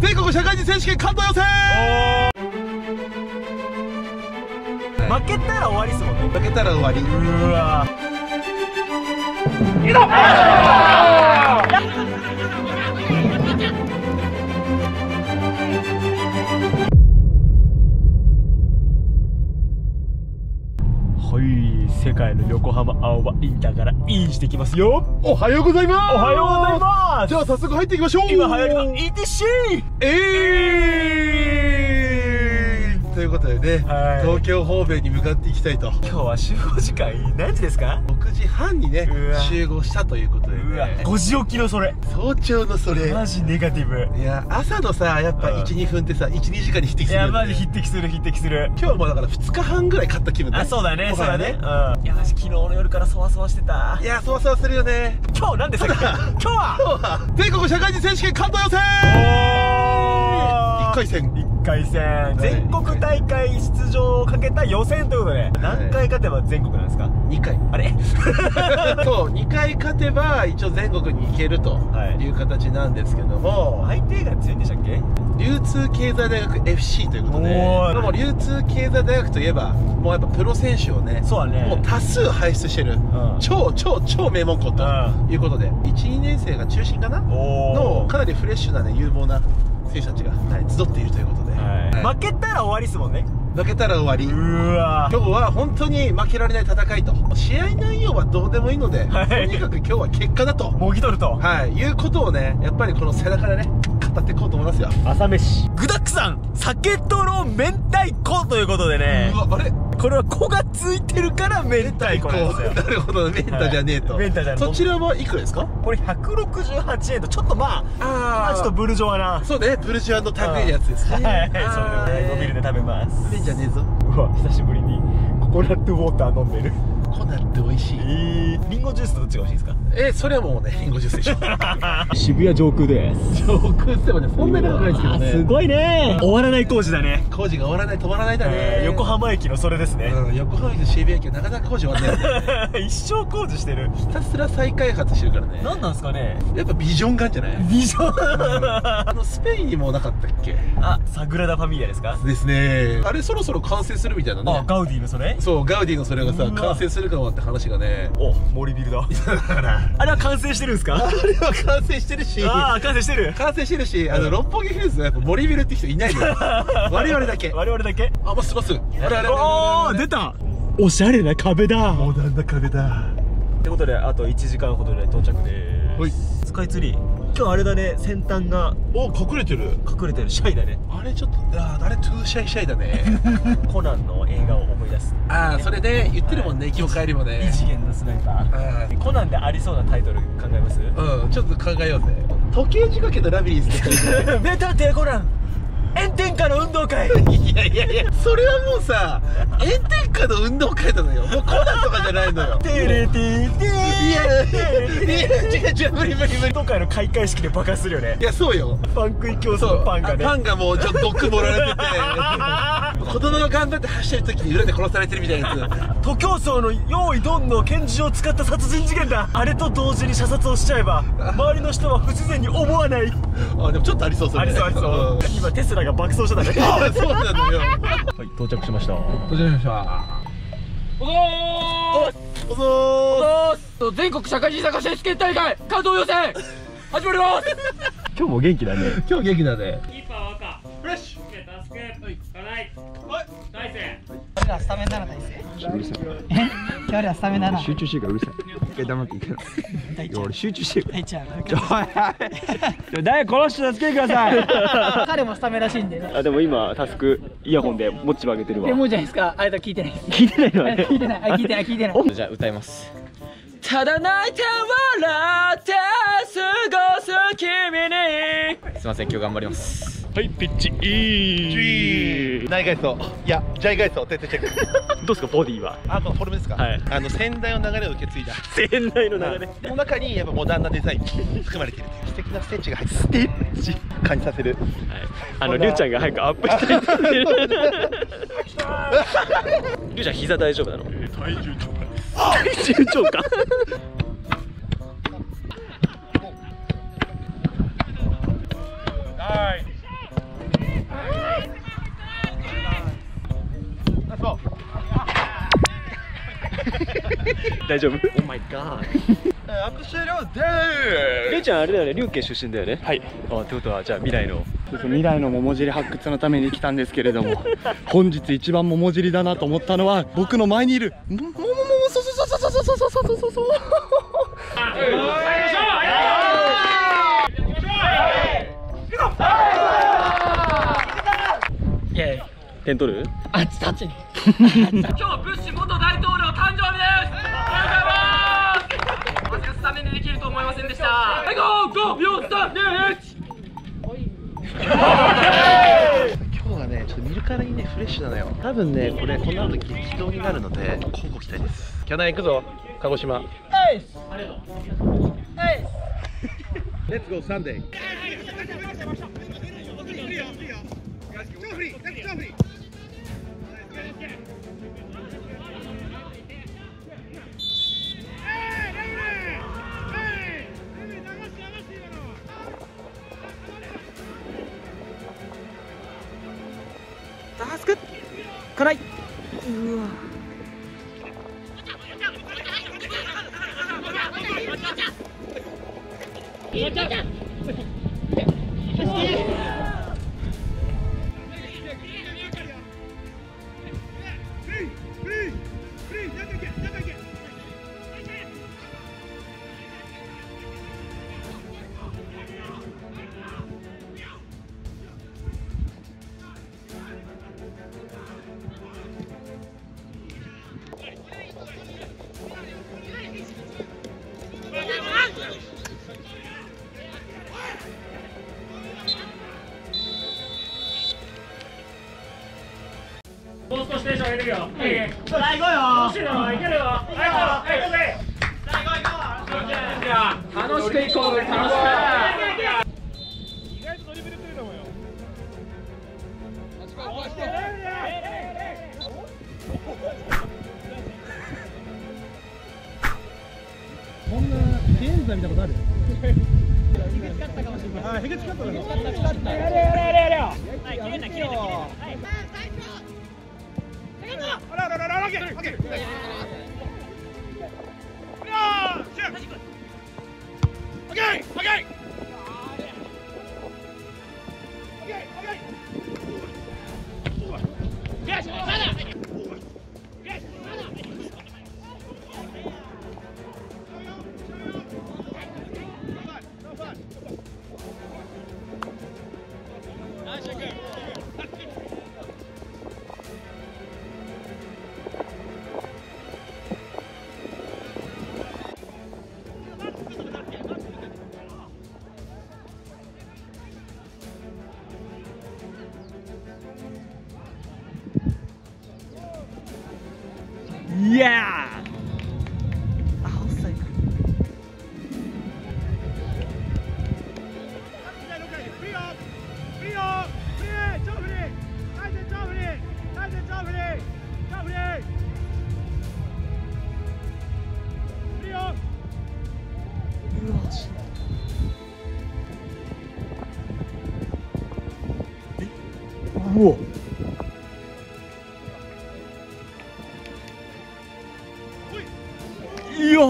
全国社会人選手権関東予選、負けたら終わりっすもんね。負けたら終わり。うわー、いいぞ。世界の横浜青葉インターからインしてきますよ。おはようございます。おはようございます。じゃあ早速入っていきましょう。今流行りの ETC ということでね、東京方面に向かっていきたいと。今日は集合時間何時ですか？6時半にね集合したということでね。5時起きのそれ、早朝のそれ、マジネガティブ。いや朝のさ、やっぱ 1,2 分ってさ 1,2 時間に匹敵する。いやマジ匹敵する匹敵する。今日はもうだから2日半ぐらい勝った気分だね。そうだねそうだね。いや昨日の夜からそわそわしてた。いやそわそわするよね。今日なんでさっき今日は全国社会人選手権関東予選1回戦、全国大会出場をかけた予選ということで、何回勝てば全国なんですか？2回。あれそう2回勝てば一応全国に行けるという形なんですけども、相手が強いんでしたっけ？流通経済大学 FC ということで、でも流通経済大学といえばもうやっぱプロ選手をね、もう多数輩出してる超名門校ということで、1、2年生が中心かなのかなりフレッシュなね有望な選手たちが集っているということで、負けたら終わりですもんね。負けたら終わり。今日は本当に負けられない戦いと、試合内容はどうでもいいので、とにかく今日は結果だともぎ取るということをね、やっぱりこの背中でね語っていこうと思いますよ。朝飯具だくさん、酒とろ明太子ということでね。うわあれ、これは子がついてるから明太子なんですよ。なるほど、メンタじゃねえと。メンタじゃねえ。そちらはいくらですか？これ168円と、ちょっとまあちょっとブルジョアな。そうね、ブルジョアの食べるやつですね。はいそれでおビールで食べます。メンじゃねえぞ。うわ久しぶりにココナットウォーター飲んでる。ココナット美味しい。リンゴジュースとどっちが美味しいですか？それはもうねリンゴジュースでしょ。渋谷上空です。上空ってもねそんなに高くないですけどね。すごいね。終わらない工事だね。工事が終わらない、止まらないだね。横浜駅のそれですね。横浜駅の渋谷駅はなかなか工事終わらない。一生工事してる。ひたすら再開発してるからね。何なんですかね。やっぱビジョンがあるんじゃない？ビジョン、スペインにもなかったっけ？あ、サグラダ・ファミリアですか？ですね。あれそろそろ完成するみたいなね。あ、ガウディのそれ。そう、ガウディのそれがさ完成するかもって話がね。お、森ビルだ。あれは完成してるんですか？あれは完成してるし、完成してるし、六本木ヒルズのやっぱ森ビルって人いないのよ。我々だけ。あ、バスバス。あれ出た。おしゃれな壁だ。モダンな壁だ。ってことであと1時間ほどで到着です。スカイツリー。今日あれだね、先端が隠れてる。シャイだねあれ。ちょっとあれトゥーシャイシャイだね。コナンの映画を思い出す。ああそれで言ってるもんね。今日帰りもね、異次元のスナイパー。コナンでありそうなタイトル考えます？うん、ちょっと考えようぜ。時計仕掛けのラビリンスで名探偵コナン炎天下の運動会。いやいやいや、それはもうさ炎天下の運動会なのよ。もうコナンとかじゃないのよ。テレテテ。いや違う無理。運動会の開会式で爆発するよね。いやそうよ、パン食い競争のパンがね、パンがもうちょっと毒盛られてて、子供が頑張って走ってる時に裏で殺されてるみたいなやつ。徒競走の用意どんの拳銃を使った殺人事件だ。あれと同時に射殺をしちゃえば周りの人は不自然に思わない。あでもちょっとありそうそれ。ありそう。今テスラが爆走してたね。ああそうなのよ。はい、到着しました。おぞーおぞーおぞー。全国社会人サッカー選手権大会関東予選始まります。今日も元気だね。キーパー赤フレッシュタスク課題大勢。今日はスタメンなら大勢。今日はスタメンなら集中してるからうるさい。一回黙っていけない。俺集中してる。大ちゃん。誰殺して助けてください。彼もスタメンらしいんでね。あでも今タスクイヤホンでモッチ上げてるわ。もうじゃないですか。あれと聞いてない。聞いてない。じゃあ歌います。ただ泣いて笑って過ごす君に。すみません今日頑張ります。はい、ピッチいい。内外装、いや、内外装、徹底チェック。どうですか、ボディは。あ、このフォルムですか。はい。先代の流れを受け継いだ。先代の流れ。この中に、やっぱモダンなデザイン含まれている。素敵なステッチが入って。ステッチ。感じさせる。はい。りゅうちゃんが早くアップしたいって言ってる。りゅうちゃん、膝大丈夫なの。体重超過。はい。大丈夫。オーマイガー。私はりょうでーす。りょうちゃんあれだよね、りゅうけい出身だよね。はい。あ、ってことはじゃあ未来の。未来の桃尻発掘のために来たんですけれども、本日一番桃尻だなと思ったのは僕の前にいるそう点取る？あっちたちに。今日ブッシュ元大統領誕生日です。おめでとうございます。忘れすためにできると思いませんでした。はい、今日はね、ちょっと見るからにね、フレッシュなのよ。多分ね、これこんな時自動になるので、交互期待です。キャナ行くぞ、鹿児島。はい。ありがとう。はい。レッツゴーサンデー。超フリー、超フリー。助け辛い。うわ。もう少しテンション上げるよ。最後よ。楽しくいこう。楽しく。意外とドリブル来るかもよ。こんなフェンザ見たことある？ひげつかったかもしれない。ひげつかった。やれやれやれよ。はい、切れた切れた切れた。いやー、あ、オフサイド。うわ、惜しい。え？うわ。いいよ。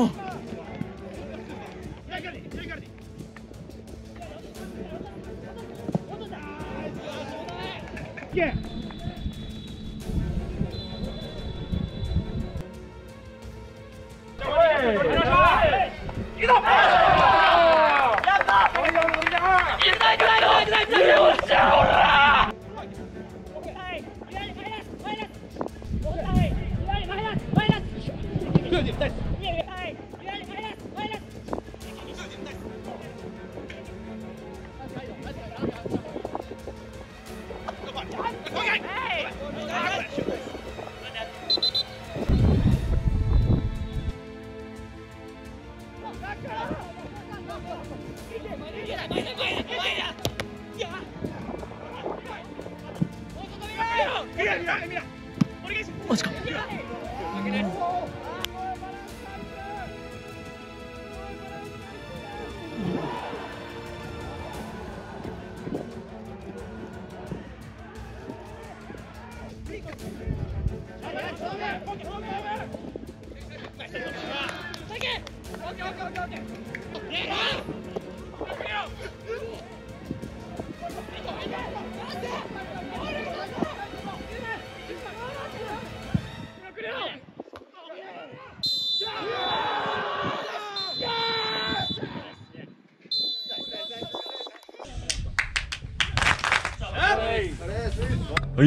はい、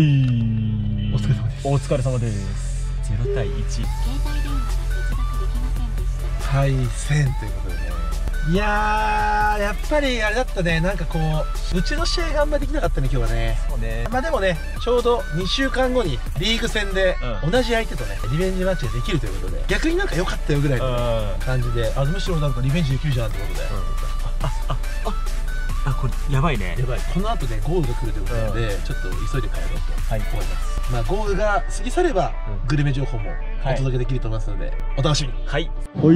お疲れ様です。お疲れ様です。0対1。対戦ということでね。いやー、やっぱりあれだったね。なんかこううちの試合があんまりできなかったね今日はね。そうね。まあでもね、ちょうど2週間後にリーグ戦で同じ相手とね、リベンジマッチができるということで、逆になんか良かったよぐらいの感じで、あ、むしろなんかリベンジできるじゃんってことで。あ、これやばいね。やばい。この後ね、豪雨が来るということなので、ちょっと急いで帰ろうと思います。まあ豪雨が過ぎ去ればグルメ情報もお届けできると思いますので、お楽しみに。はい。ほい、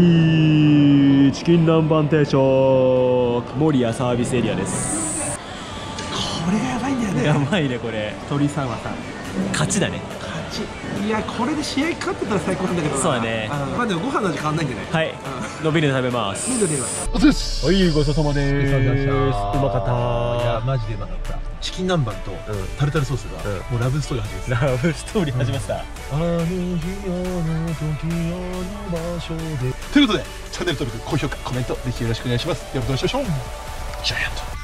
チキン南蛮定食守谷サービスエリアです。これがやばいんだよね。やばいねこれ。鳥さんはさ、勝ちだね。いや、これで試合勝ってたら最高なんだけどな。そうだね。まあでもご飯の味変わんないんじゃない。はい、伸びるの食べます。おつです。はい、ごちそうさまでーす。うまかった。いやマジでうまかった。チキン南蛮とタルタルソースがもうラブストーリー始めた。ラブストーリー始めました。あの日あの時あの場所でということで、チャンネル登録、高評価、コメントぜひよろしくお願いします。ではどうしましょう。ジャイアント。